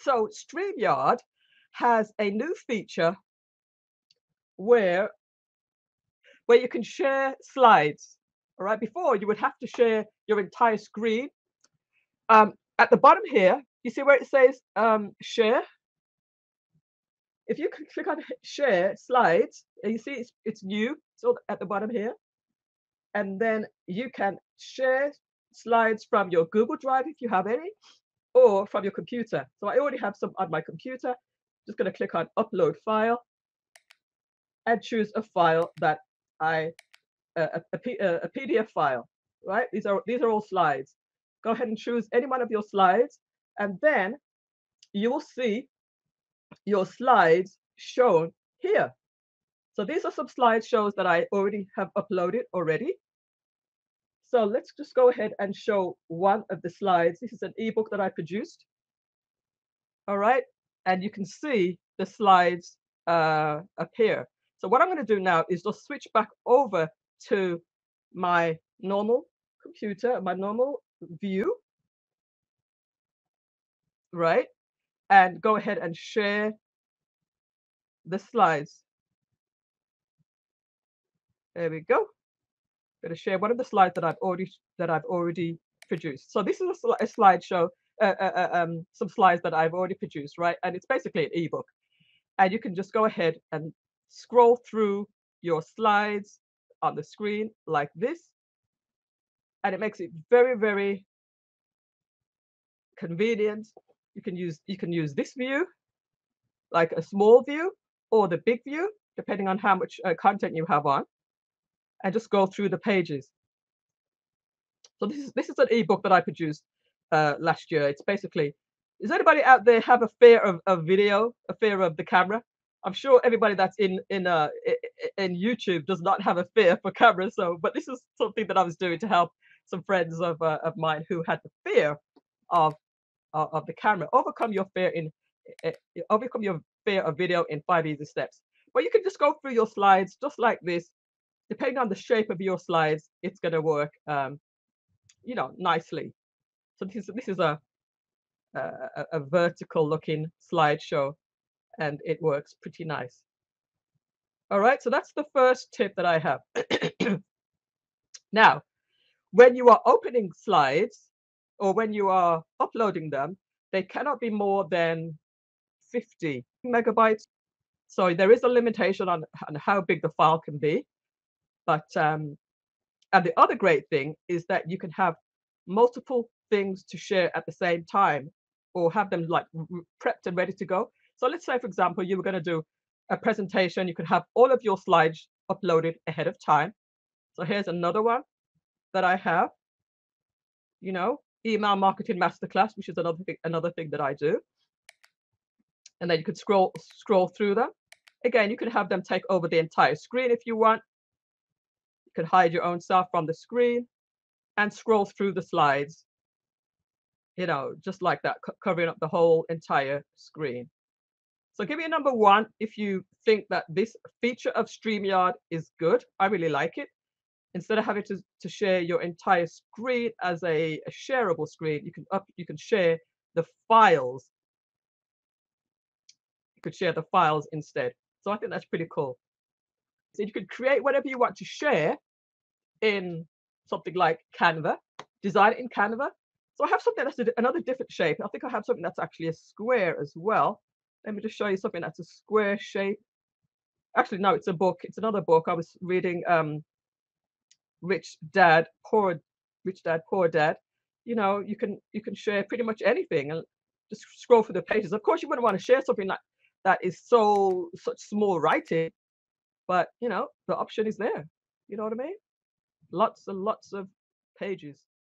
So StreamYard has a new feature where you can share slides. All right, before you would have to share your entire screen. At the bottom here, you see where it says share. If you can click on share slides, and you see it's new, it's all at the bottom here. And then you can share slides from your Google Drive if you have any, or from your computer. So I already have some on my computer. Just going to click on upload file and choose a file that I a PDF file, right? These are all slides. Go ahead and choose any one of your slides, and then you will see your slides shown here. So these are some slideshows that I already have uploaded already. So let's just go ahead and show one of the slides. This is an ebook that I produced. All right, and you can see the slides appear. So what I'm going to do now is just switch back over to my normal computer, my normal view, right? And go ahead and share the slides. There we go. I'm going to share one of the slides that I've already produced. So this is a slideshow, some slides that I've already produced, right? And it's basically an ebook, and you can just go ahead and scroll through your slides on the screen like this, and it makes it very, very convenient. You can use this view, like a small view or the big view, depending on how much content you have on, and just go through the pages. So this is an ebook that I produced last year. It's basically, does anybody out there have a fear of video, a fear of the camera? I'm sure everybody that's in YouTube does not have a fear for cameras. So, but this is something that I was doing to help some friends of mine who had the fear of the camera. Overcome your fear of video in 5 easy steps. But you can just go through your slides just like this. Depending on the shape of your slides, it's going to work, you know, nicely. So this is a vertical looking slideshow, and it works pretty nice. All right, so that's the first tip that I have. Now, when you are opening slides or when you are uploading them, they cannot be more than 50 megabytes. So there is a limitation on how big the file can be. But and the other great thing is that you can have multiple things to share at the same time, or have them like prepped and ready to go. So let's say, for example, you were going to do a presentation. You could have all of your slides uploaded ahead of time. So here's another one that I have, you know, email marketing masterclass, which is another thing that I do. And then you could scroll through them. Again, you can have them take over the entire screen if you want. You can hide your own stuff from the screen and scroll through the slides, you know, just like that, covering up the whole entire screen. So give me a number one if you think that this feature of StreamYard is good. I really like it. Instead of having to share your entire screen as a shareable screen, you can share the files. You could share the files instead. So I think that's pretty cool. So you can create whatever you want to share in something like Canva, design it in Canva. So I have something that's another different shape. I think I have something that's actually a square as well. Let me just show you something that's a square shape. Actually, no, it's a book. It's another book. I was reading Rich Dad Poor Dad. You know, you can share pretty much anything and just scroll through the pages. Of course, you wouldn't want to share something that is such small writing, but you know, the option is there. You know what I mean? Lots and lots of pages.